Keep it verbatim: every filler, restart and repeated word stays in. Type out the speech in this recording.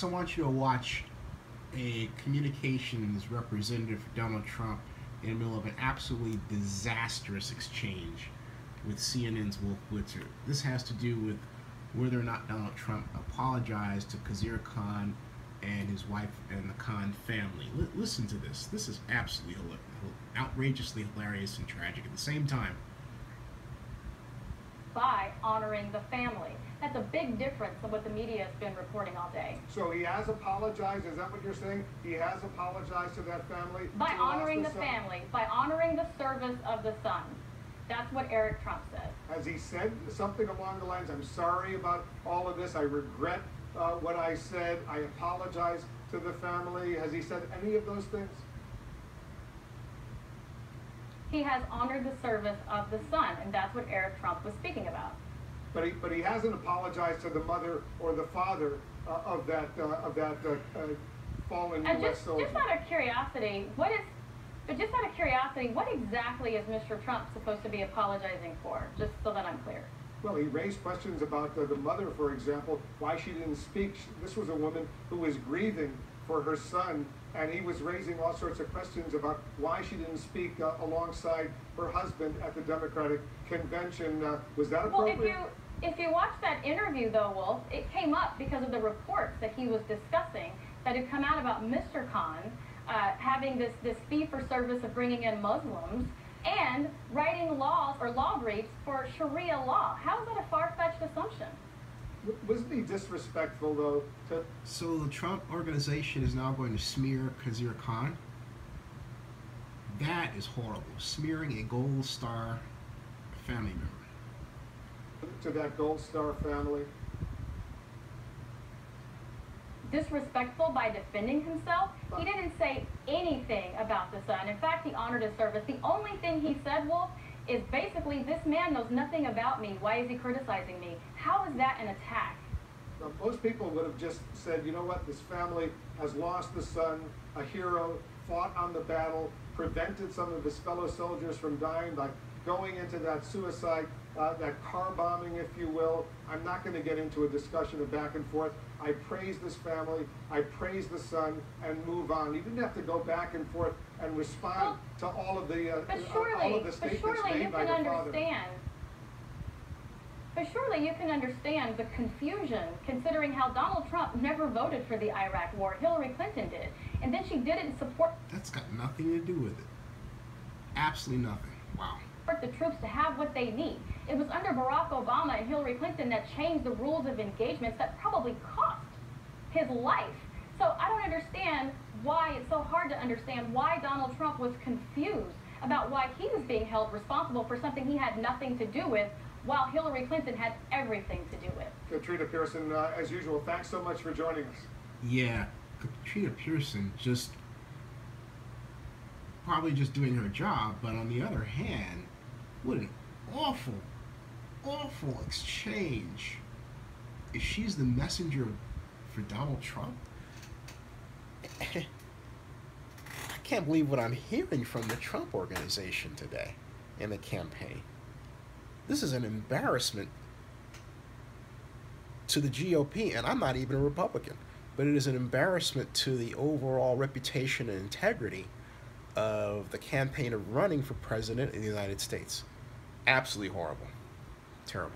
Folks, I want you to watch a communications representative for Donald Trump in the middle of an absolutely disastrous exchange with C N N's Wolf Blitzer. This has to do with whether or not Donald Trump apologized to Khazir Khan and his wife and the Khan family. L listen to this. This is absolutely outrageously hilarious and tragic at the same time. By honoring the family. That's a big difference from what the media has been reporting all day. So he has apologized, is that what you're saying? He has apologized to that family? By honoring the family, by honoring the service of the son. That's what Eric Trump says. Has he said something along the lines, I'm sorry about all of this, I regret uh, what I said, I apologize to the family? Has he said any of those things? He has honored the service of the son, and that's what Eric Trump was speaking about. But he, but he hasn't apologized to the mother or the father uh, of that uh, of that uh, uh, fallen U S just, soldier. Just out of curiosity, what is? But just out of curiosity, what exactly is Mister Trump supposed to be apologizing for? Just so that I'm clear. Well, he raised questions about the, the mother, for example, why she didn't speak. This was a woman who was grieving for her son, and he was raising all sorts of questions about why she didn't speak uh, alongside her husband at the Democratic Convention. Uh, was that appropriate? Well, if you, if you watch that interview, though, Wolf, it came up because of the reports that he was discussing that had come out about Mister Khan uh, having this, this fee-for-service of bringing in Muslims and writing laws or law briefs for Sharia law. How is that a far-fetched assumption? Wasn't he disrespectful, though? To so the Trump organization is now going to smear Khazir Khan? That is horrible. Smearing a Gold Star family member. To that Gold Star family? Disrespectful by defending himself? He didn't say anything about the son. In fact, he honored his service. The only thing he said, Wolf, is basically, this man knows nothing about me. Why is he criticizing me? How is that an attack? Now, most people would have just said, you know what, this family has lost the son, a hero, fought on the battle, prevented some of his fellow soldiers from dying by going into that suicide, uh, that car bombing, if you will. I'm not going to get into a discussion of back and forth. I praise this family, I praise the son, and move on. You didn't have to go back and forth and respond well, to all of the uh, but surely, all of the statements but surely made you by can the understand. Father. But surely you can understand the confusion, considering how Donald Trump never voted for the Iraq War. Hillary Clinton did, and then she didn't support. That's got nothing to do with it. Absolutely nothing. Wow. The troops to have what they need. It was under Barack Obama and Hillary Clinton that changed the rules of engagements that probably cost his life. So I don't understand why it's so hard to understand why Donald Trump was confused about why he was being held responsible for something he had nothing to do with, while Hillary Clinton had everything to do with. Katrina Pierson, uh, as usual, thanks so much for joining us. Yeah, Katrina Pierson just probably just doing her job, but on the other hand, what an awful, awful exchange. If she's the messenger for Donald Trump, I can't believe what I'm hearing from the Trump organization today and the campaign. This is an embarrassment to the G O P, and I'm not even a Republican, but it is an embarrassment to the overall reputation and integrity of the campaign of running for president in the United States. Absolutely horrible. Terrible.